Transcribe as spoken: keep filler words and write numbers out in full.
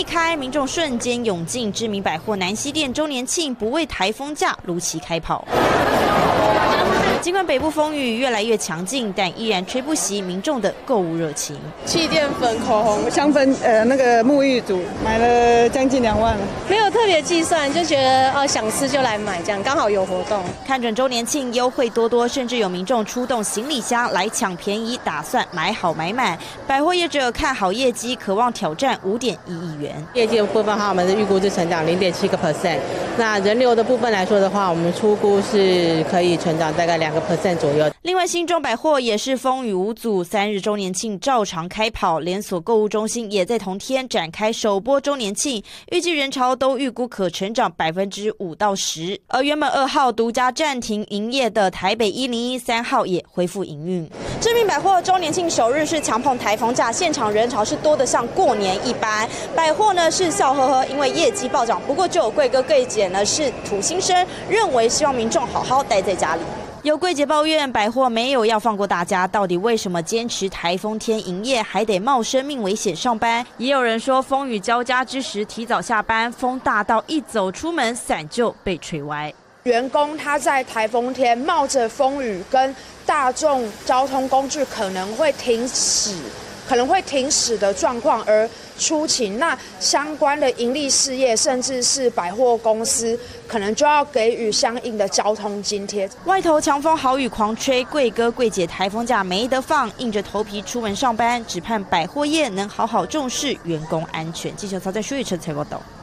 一开，民众瞬间涌进知名百货南西店周年庆，不畏台风假，如期开跑。 尽管北部风雨越来越强劲，但依然吹不熄民众的购物热情。气垫粉、口红、香氛，呃，那个沐浴乳，买了将近两万了。没有特别计算，就觉得哦，想吃就来买，这样刚好有活动。看准周年庆优惠多多，甚至有民众出动行李箱来抢便宜，打算买好买满。百货业者看好业绩，渴望挑战 五点一亿元。业绩的部分哈，我们的预估是成长 百分之零点七。那人流的部分来说的话，我们初估是可以成长大概两。 百分之二 左右。另外，新中百货也是风雨无阻，三日周年庆照常开跑，连锁购物中心也在同天展开首波周年庆，预计人潮都预估可成长 百分之五到十。而原本二号独家暂停营业的台北一零一三号也恢复营运。知名百货周年庆首日是强碰台风假，现场人潮是多得像过年一般。百货呢是笑呵呵，因为业绩暴涨。不过就有柜哥柜姐呢是吐心声，认为希望民众好好待在家里。 有柜姐抱怨，百货没有要放过大家，到底为什么坚持台风天营业，还得冒生命危险上班？也有人说，风雨交加之时提早下班，风大到一走出门，伞就被吹歪。员工他在台风天冒着风雨，跟大众交通工具可能会停驶，可能会停驶的状况而出勤，那相关的盈利事业，甚至是百货公司。 可能就要给予相应的交通津贴。外头强风豪雨狂吹，柜哥柜姐台风假没得放，硬着头皮出门上班，只盼百货业能好好重视员工安全。记者曹在旭、陈才报道。